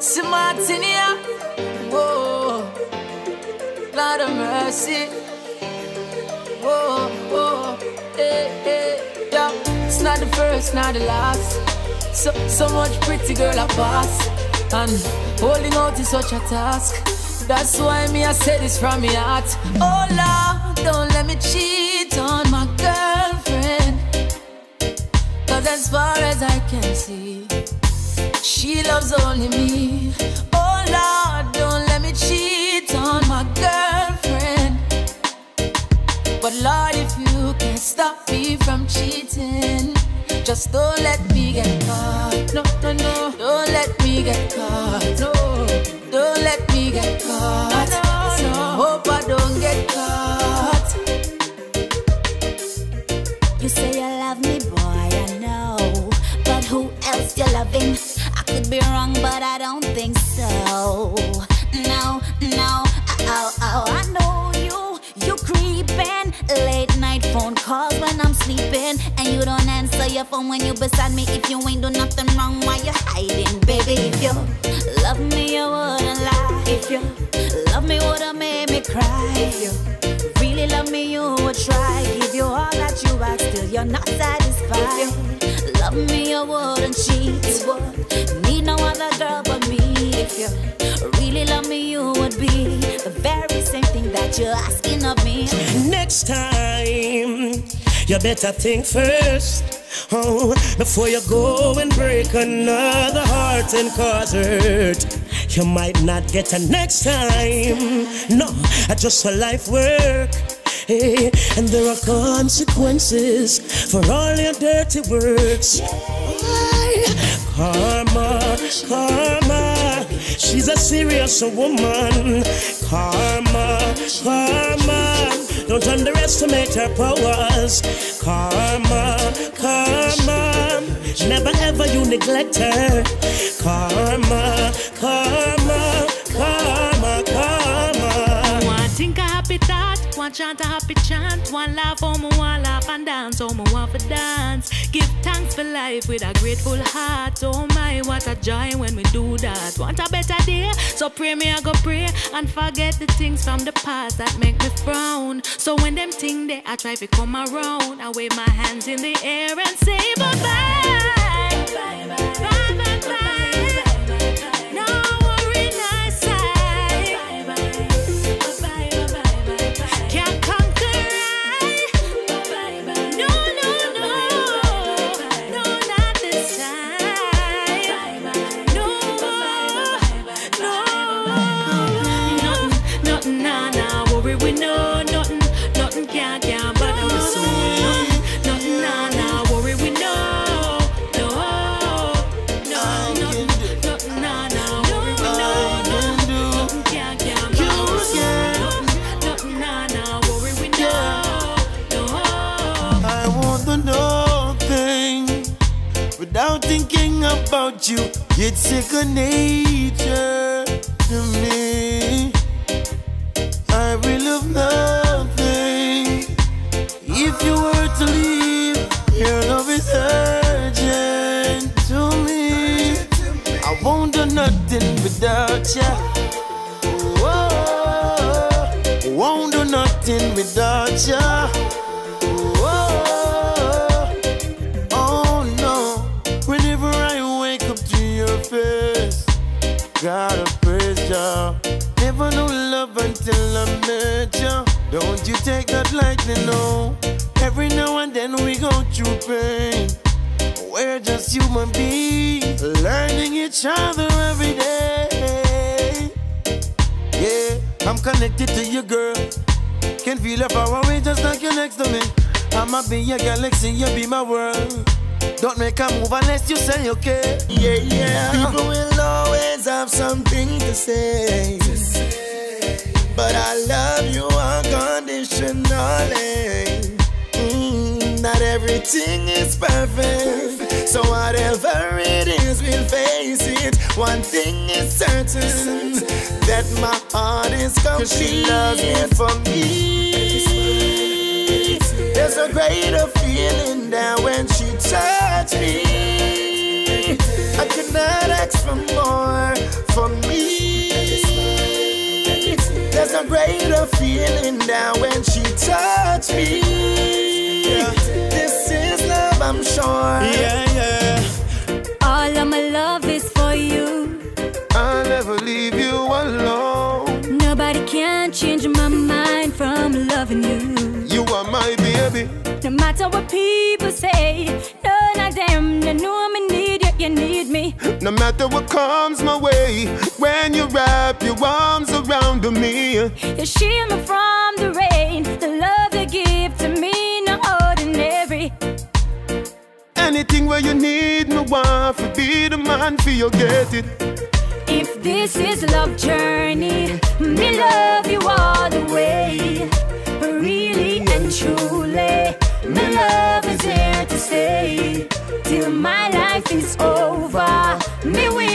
Simatinia, oh, God of mercy, oh, oh, hey, hey, yeah. It's not the first, not the last. So much pretty girl I pass, and holding out is such a task. That's why me I say this from my heart. Oh Lord, don't let me cheat on my girlfriend, 'cause as far as I can see, she loves only me. Oh Lord, don't let me cheat on my girlfriend, but Lord, if you can stop me from cheating, just don't let me get caught. No, no, no. Don't let me get caught. No, don't let me get caught. No, no, no. Hope I don't get caught. You say you love me, boy, I know, but who else you loving? I could be wrong, but I don't think so. No, no. Oh, oh, I know you creeping. Late night phone calls when I'm sleeping, and you don't answer your phone when you beside me. If you ain't do nothing wrong, why you hiding, baby? If you love me, you wouldn't lie. If you love me, would've made me cry. If you really love me, you would try. Give you all that you ask, still you're not satisfied. If you love me, you wouldn't cheat. You would need no other girl but me. If you really love me, you would be the very same thing that you're asking of me. Next time, you better think first, oh, before you go and break another heart and cause hurt. You might not get a next time. No, just for life work. Hey, and there are consequences for all your dirty words. Why? Karma, karma, she's a serious woman. Karma, karma, don't underestimate her powers. Karma, karma, never ever you neglect her. Karma, karma, karma, karma. One think a happy thought, one chant a happy chant, one laugh, oh my one laugh and dance, oh my one for dance. Give thanks for life with a grateful heart. Oh my, what a joy when we do that. Want a better day? So pray me, I go pray, and forget the things from the past that make me frown. So when them things there, I try to come around. I wave my hands in the air and say bye-bye. Bye-bye. Without thinking about you, it's second nature to me. I will love nothing if you were to leave. Your love is urgent to me. I won't do nothing without ya. Whoa. Won't do nothing without ya. Gotta praise ya. Never knew love until I met ya. Don't you take that lightly, no. Every now and then we go through pain. We're just human beings, learning each other every day. Yeah, I'm connected to you, girl. Can feel your power when just like you're next to me. I'ma be your galaxy, you be my world. Don't make a move unless you say okay. Yeah, yeah. People will always have something to say, but I love you unconditionally. Not everything is perfect, so whatever it is, we'll face it. One thing is certain, that my heart is complete. 'Cause she loves me for me. There's a greater feeling than when she touched me. I could not ask for more. greater feeling now when she touched me. Yeah. This is love, I'm sure. Yeah, yeah. All of my love is for you. I'll never leave you alone. Nobody can change my mind from loving you. You are my baby. No matter what people say, none of them that know me need you, you need me. No matter what comes my way, when you wrap your arms around me, you shield me from the rain. The love you give to me, no ordinary. Anything where you need me, want for be the man for you get it. If this is love journey, me love you all the way. Really and truly, my love is here to stay till my life is over. Me will